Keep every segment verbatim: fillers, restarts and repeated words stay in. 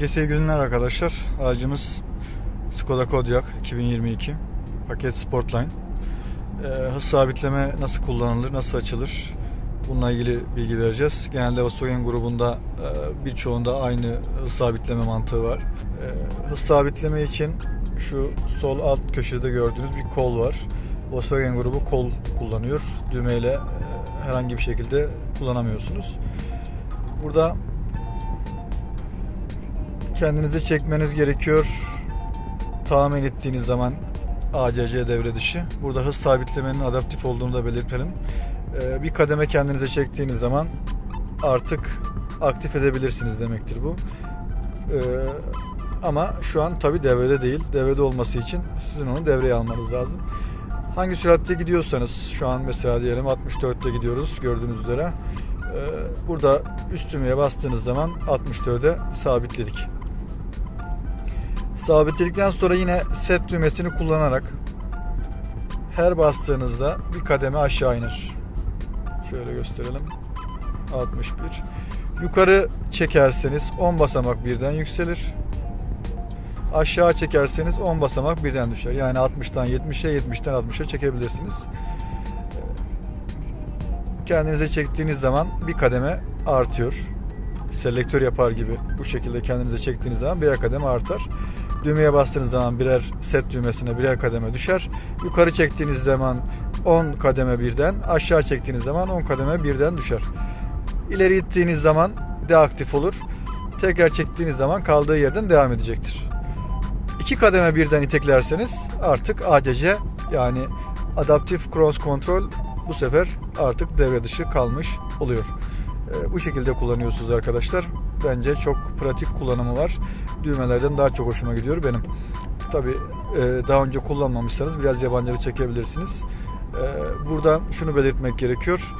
Herkese iyi günler arkadaşlar. Aracımız Skoda Kodiaq iki bin yirmi iki paket Sportline. Ee, hız sabitleme nasıl kullanılır, nasıl açılır? Bununla ilgili bilgi vereceğiz. Genelde Volkswagen grubunda e, birçoğunda aynı hız sabitleme mantığı var. E, hız sabitleme için şu sol alt köşede gördüğünüz bir kol var. Volkswagen grubu kol kullanıyor. Düğmeyle e, herhangi bir şekilde kullanamıyorsunuz. Burada kendinizi çekmeniz gerekiyor. Tamir ettiğiniz zaman A C C devre dışı. Burada hız sabitlemenin adaptif olduğunu da belirtelim. Ee, bir kademe kendinize çektiğiniz zaman artık aktif edebilirsiniz demektir bu. Ee, ama şu an tabi devrede değil. Devrede olması için sizin onu devreye almanız lazım. Hangi süratte gidiyorsanız, şu an mesela diyelim altmış dörtte gidiyoruz gördüğünüz üzere. Ee, burada üst düğmeye bastığınız zaman altmış dörde sabitledik. Sabitledikten sonra yine set düğmesini kullanarak her bastığınızda bir kademe aşağı iner. Şöyle gösterelim. altmış bir. Yukarı çekerseniz on basamak birden yükselir. Aşağı çekerseniz on basamak birden düşer. Yani altmıştan yetmişe, yetmişten altmışa çekebilirsiniz. Kendinize çektiğiniz zaman bir kademe artıyor. Selektör yapar gibi bu şekilde kendinize çektiğiniz zaman birer kademe artar. Düğmeye bastığınız zaman birer set düğmesine birer kademe düşer. Yukarı çektiğiniz zaman on kademe birden, aşağı çektiğiniz zaman on kademe birden düşer. İleri ittiğiniz zaman deaktif olur. Tekrar çektiğiniz zaman kaldığı yerden devam edecektir. iki kademe birden iteklerseniz artık A C C, yani Adaptive Cross Control, bu sefer artık devre dışı kalmış oluyor. Bu şekilde kullanıyorsunuz arkadaşlar. Bence çok pratik kullanımı var. Düğmelerden daha çok hoşuma gidiyor benim. Tabii daha önce kullanmamışsanız biraz yabancılık çekebilirsiniz. Burada şunu belirtmek gerekiyor.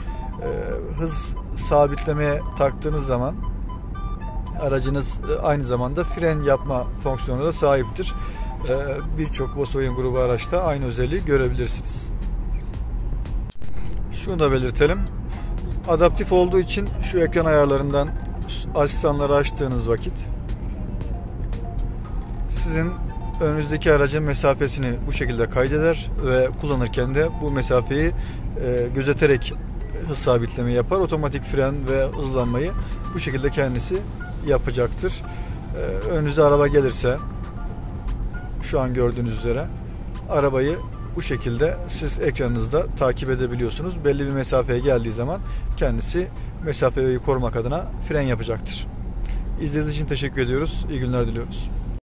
Hız sabitlemeye taktığınız zaman aracınız aynı zamanda fren yapma fonksiyonuna da sahiptir. Birçok Volkswagen grubu araçta aynı özelliği görebilirsiniz. Şunu da belirtelim. Adaptif olduğu için şu ekran ayarlarından asistanları açtığınız vakit sizin önünüzdeki aracın mesafesini bu şekilde kaydeder ve kullanırken de bu mesafeyi e, gözeterek hız sabitlemeyi yapar. Otomatik fren ve hızlanmayı bu şekilde kendisi yapacaktır. E, önünüze araba gelirse, şu an gördüğünüz üzere arabayı bu şekilde siz ekranınızda takip edebiliyorsunuz. Belli bir mesafeye geldiği zaman kendisi mesafeyi korumak adına fren yapacaktır. İzlediğiniz için teşekkür ediyoruz. İyi günler diliyoruz.